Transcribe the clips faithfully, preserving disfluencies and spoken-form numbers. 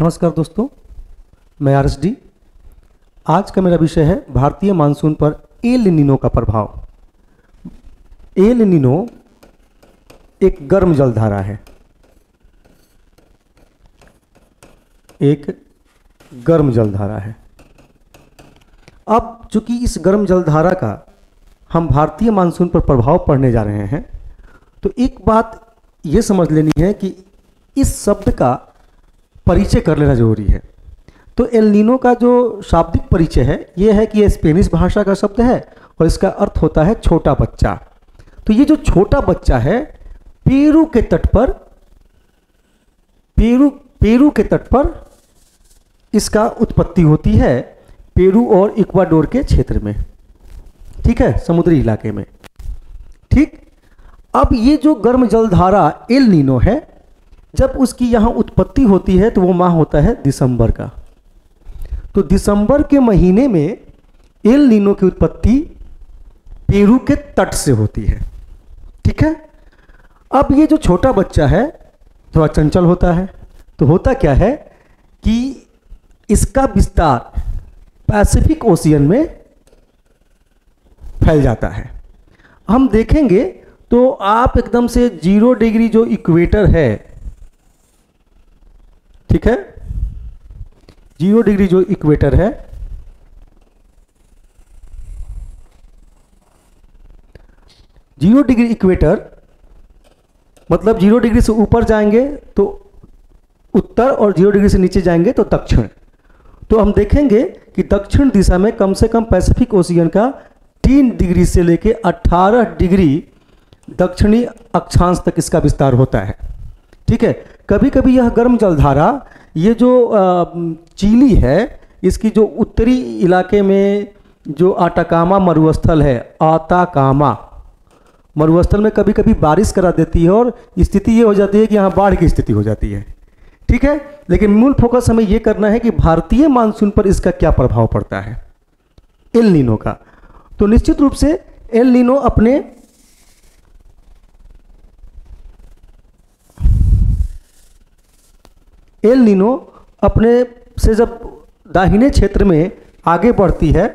नमस्कार दोस्तों, मैं आर एस डी। आज का मेरा विषय है भारतीय मानसून पर एल नीनो का प्रभाव। एल नीनो एक गर्म जलधारा है, एक गर्म जलधारा है। अब चूंकि इस गर्म जलधारा का हम भारतीय मानसून पर प्रभाव पड़ने जा रहे हैं, तो एक बात ये समझ लेनी है कि इस शब्द का परिचय कर लेना जरूरी है। तो एल नीनो का जो शाब्दिक परिचय है ये है कि यह स्पेनिश भाषा का शब्द है और इसका अर्थ होता है छोटा बच्चा। तो ये जो छोटा बच्चा है पेरू के तट पर पेरू पेरू के तट पर इसका उत्पत्ति होती है, पेरू और इक्वाडोर के क्षेत्र में, ठीक है, समुद्री इलाके में, ठीक। अब ये जो गर्म जलधारा एल नीनो है, जब उसकी यहाँ उत्पत्ति होती है तो वो माह होता है दिसंबर का। तो दिसंबर के महीने में एल नीनो की उत्पत्ति पेरू के तट से होती है, ठीक है। अब ये जो छोटा बच्चा है थोड़ा चंचल होता है, तो होता क्या है कि इसका विस्तार पैसिफिक ओशियन में फैल जाता है। हम देखेंगे तो आप एकदम से जीरो डिग्री जो इक्वेटर है, ठीक है, जीरो डिग्री जो इक्वेटर है, जीरो डिग्री इक्वेटर मतलब जीरो डिग्री से ऊपर जाएंगे तो उत्तर और जीरो डिग्री से नीचे जाएंगे तो दक्षिण। तो हम देखेंगे कि दक्षिण दिशा में कम से कम पैसिफिक ओशियन का तीन डिग्री से लेके अठारह डिग्री दक्षिणी अक्षांश तक इसका विस्तार होता है, ठीक है। कभी कभी यह गर्म जलधारा, ये जो चिली है, इसकी जो उत्तरी इलाके में जो आटाकामा मरुस्थल है, आटाकामा मरुस्थल में कभी कभी बारिश करा देती है और स्थिति ये हो जाती है कि यहाँ बाढ़ की स्थिति हो जाती है, ठीक है। लेकिन मूल फोकस हमें ये करना है कि भारतीय मानसून पर इसका क्या प्रभाव पड़ता है एल नीनो का। तो निश्चित रूप से एल नीनो अपने एल नीनो अपने से जब दाहिने क्षेत्र में आगे बढ़ती है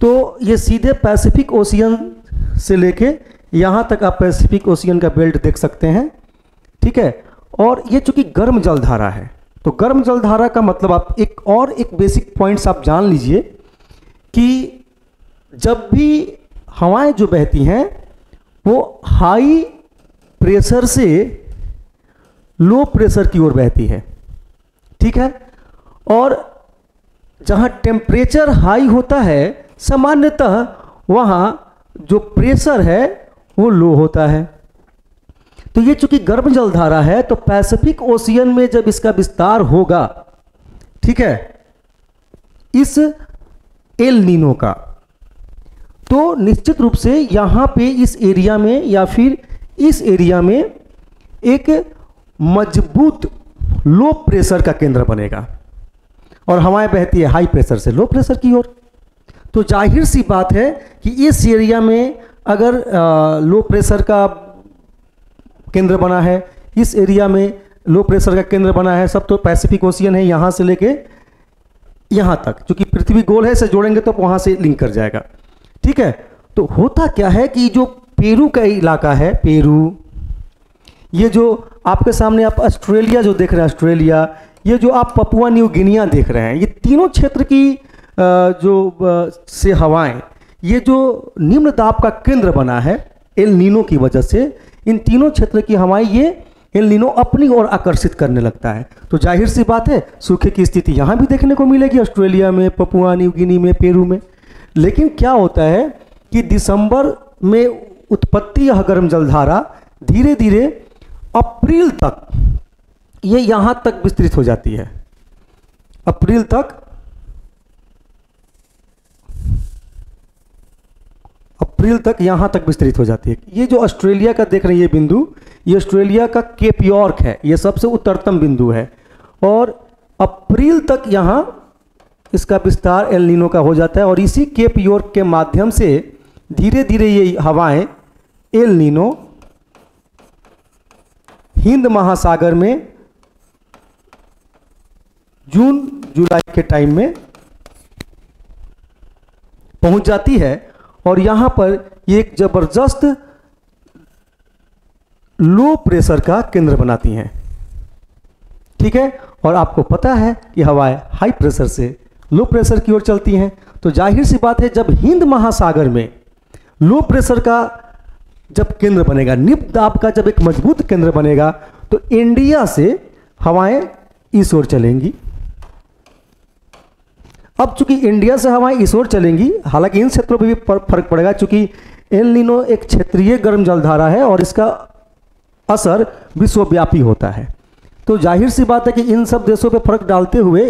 तो ये सीधे पैसिफिक ओशियन से लेके यहाँ तक आप पैसिफिक ओशियन का बेल्ट देख सकते हैं, ठीक है। और ये चूँकि गर्म जलधारा है, तो गर्म जलधारा का मतलब आप एक और एक बेसिक पॉइंट्स आप जान लीजिए कि जब भी हवाएं जो बहती हैं वो हाई प्रेशर से लो प्रेशर की ओर बहती है, ठीक है। और जहाँ टेम्परेचर हाई होता है सामान्यतः वहाँ जो प्रेशर है वो लो होता है। तो ये चूंकि गर्म जलधारा है तो पैसिफिक ओशियन में जब इसका विस्तार होगा, ठीक है, इस एल नीनो का, तो निश्चित रूप से यहाँ पे इस एरिया में या फिर इस एरिया में एक मजबूत लो प्रेशर का केंद्र बनेगा और हवाएं बहती है हाई प्रेशर से लो प्रेशर की ओर। तो जाहिर सी बात है कि इस एरिया में अगर आ, लो प्रेशर का केंद्र बना है, इस एरिया में लो प्रेशर का केंद्र बना है, सब तो पैसिफिक ओशियन है यहाँ से लेके यहाँ तक, क्योंकि पृथ्वी गोल है, इसे जोड़ेंगे तो वहाँ से लिंक कर जाएगा, ठीक है। तो होता क्या है कि जो पेरू का इलाका है, पेरू, ये जो आपके सामने आप ऑस्ट्रेलिया जो देख रहे हैं, ऑस्ट्रेलिया, ये जो आप पपुआ न्यू गिनिया देख रहे हैं, ये तीनों क्षेत्र की जो से हवाएं, ये जो निम्न दाब का केंद्र बना है एल नीनो की वजह से, इन तीनों क्षेत्र की हवाएं ये एल नीनो अपनी ओर आकर्षित करने लगता है। तो जाहिर सी बात है सूखे की स्थिति यहाँ भी देखने को मिलेगी, ऑस्ट्रेलिया में, पपुआ न्यू गिनी में, पेरू में। लेकिन क्या होता है कि दिसंबर में उत्पत्ति यह गर्म जलधारा धीरे धीरे अप्रैल तक ये यहां तक विस्तृत हो जाती है, अप्रैल तक, अप्रैल तक यहां तक विस्तृत हो जाती है। ये जो ऑस्ट्रेलिया का देख रहे हैं ये बिंदु, ये ऑस्ट्रेलिया का केप यॉर्क है, ये सबसे उत्तरतम बिंदु है और अप्रैल तक यहां इसका विस्तार एल नीनो का हो जाता है। और इसी केप यॉर्क के माध्यम से धीरे धीरे ये हवाएं एल नीनो हिंद महासागर में जून जुलाई के टाइम में पहुंच जाती है और यहाँ पर एक जबरदस्त लो प्रेशर का केंद्र बनाती हैं, ठीक है। और आपको पता है कि हवाएं हाई प्रेशर से लो प्रेशर की ओर चलती हैं, तो जाहिर सी बात है जब हिंद महासागर में लो प्रेशर का जब केंद्र बनेगा, निम्न दाब का जब एक मजबूत केंद्र बनेगा, तो इंडिया से हवाएं इस ओर चलेंगी। अब चूंकि इंडिया से हवाएं इस ओर चलेंगी, हालांकि इन क्षेत्रों पर भी फर्क पड़ेगा, चूंकि एल नीनो एक क्षेत्रीय गर्म जलधारा है और इसका असर विश्वव्यापी होता है। तो जाहिर सी बात है कि इन सब देशों पे फर्क डालते हुए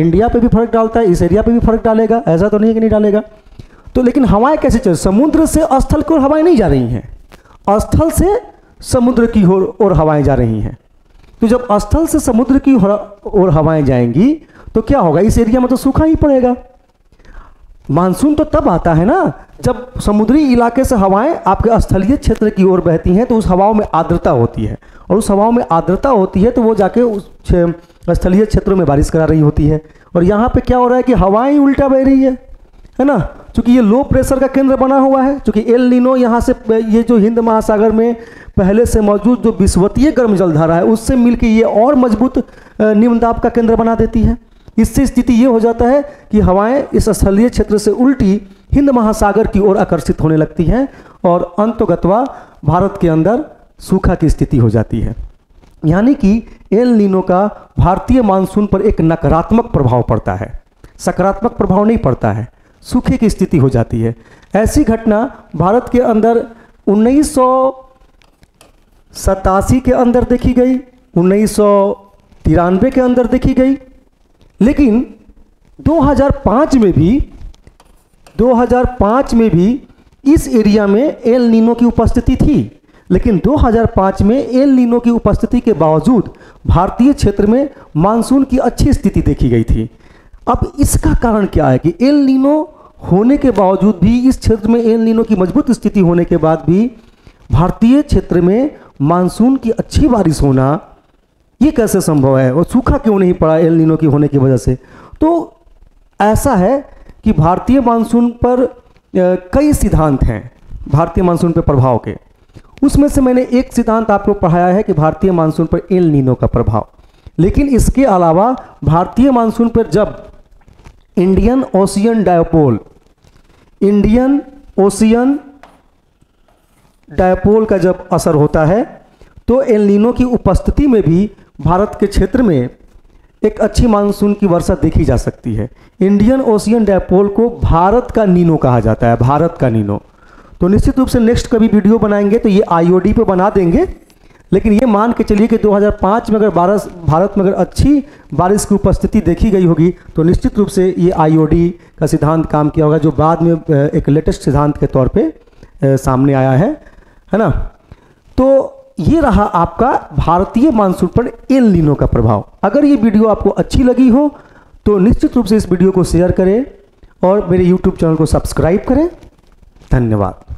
इंडिया पे भी फर्क डालता है, इस एरिया पे भी फर्क डालेगा, ऐसा तो नहीं है कि नहीं डालेगा। तो लेकिन हवाएं कैसे चल, समुद्र से स्थल की ओर हवाएं नहीं जा रही हैं, स्थल से समुद्र की ओर हवाएं जा रही हैं। तो जब स्थल से समुद्र की ओर हवाएं जाएंगी तो क्या होगा, इस एरिया में तो सूखा ही पड़ेगा। मानसून तो तब आता है ना जब समुद्री इलाके से हवाएं आपके स्थलीय क्षेत्र की ओर बहती हैं, तो उस हवाओं में आर्द्रता होती है और उस हवाओं में आर्द्रता होती है तो वो जाके उस स्थलीय क्षेत्रों में बारिश करा रही होती है। और यहाँ पे क्या हो रहा है कि हवाएं उल्टा बह रही है, है ना, चूँकि ये लो प्रेशर का केंद्र बना हुआ है। चूँकि एल नीनो यहाँ से, ये जो हिंद महासागर में पहले से मौजूद जो विश्वतीय गर्म जलधारा है उससे मिलकर ये और मजबूत निम्न दाब का केंद्र बना देती है। इससे स्थिति ये हो जाता है कि हवाएं इस स्थलीय क्षेत्र से उल्टी हिंद महासागर की ओर आकर्षित होने लगती हैं और अंततः भारत के अंदर सूखा की स्थिति हो जाती है। यानी कि एल नीनो का भारतीय मानसून पर एक नकारात्मक प्रभाव पड़ता है, सकारात्मक प्रभाव नहीं पड़ता है, सूखे की स्थिति हो जाती है। ऐसी घटना भारत के अंदर उन्नीस सौ सतासी के अंदर देखी गई, उन्नीस सौ तिरानवे के अंदर देखी गई, लेकिन दो हज़ार पाँच में भी दो हज़ार पाँच में भी इस एरिया में एल नीनो की उपस्थिति थी। लेकिन दो हज़ार पाँच में एल नीनो की उपस्थिति के बावजूद भारतीय क्षेत्र में मानसून की अच्छी स्थिति देखी गई थी। अब इसका कारण क्या है कि एल नीनो होने के बावजूद भी, इस क्षेत्र में एल नीनो की मजबूत स्थिति होने के बाद भी भारतीय क्षेत्र में मानसून की अच्छी बारिश होना ये कैसे संभव है और सूखा क्यों नहीं पड़ा एल नीनो की होने की वजह से? तो ऐसा है कि भारतीय मानसून पर कई सिद्धांत हैं, भारतीय मानसून पर प्रभाव के। उसमें से मैंने एक सिद्धांत आपको पढ़ाया है कि भारतीय मानसून पर एल नीनो का प्रभाव। लेकिन इसके अलावा भारतीय मानसून पर जब Indian Ocean dipole Indian Ocean dipole का जब असर होता है तो एल नीनो की उपस्थिति में भी भारत के क्षेत्र में एक अच्छी मानसून की वर्षा देखी जा सकती है। इंडियन ओशियन डायपोल को भारत का नीनो कहा जाता है, भारत का नीनो। तो निश्चित रूप से नेक्स्ट कभी वीडियो बनाएंगे तो ये आईओडी पे बना देंगे, लेकिन ये मान के चलिए कि दो हज़ार पाँच में अगर बारिश भारत में अगर अच्छी बारिश की उपस्थिति देखी गई होगी तो निश्चित रूप से ये आईओडी का सिद्धांत काम किया होगा, जो बाद में एक लेटेस्ट सिद्धांत के तौर पर सामने आया है, है ना। तो ये रहा आपका भारतीय मानसून पर एल नीनो का प्रभाव। अगर ये वीडियो आपको अच्छी लगी हो तो निश्चित रूप से इस वीडियो को शेयर करें और मेरे यूट्यूब चैनल को सब्सक्राइब करें। धन्यवाद।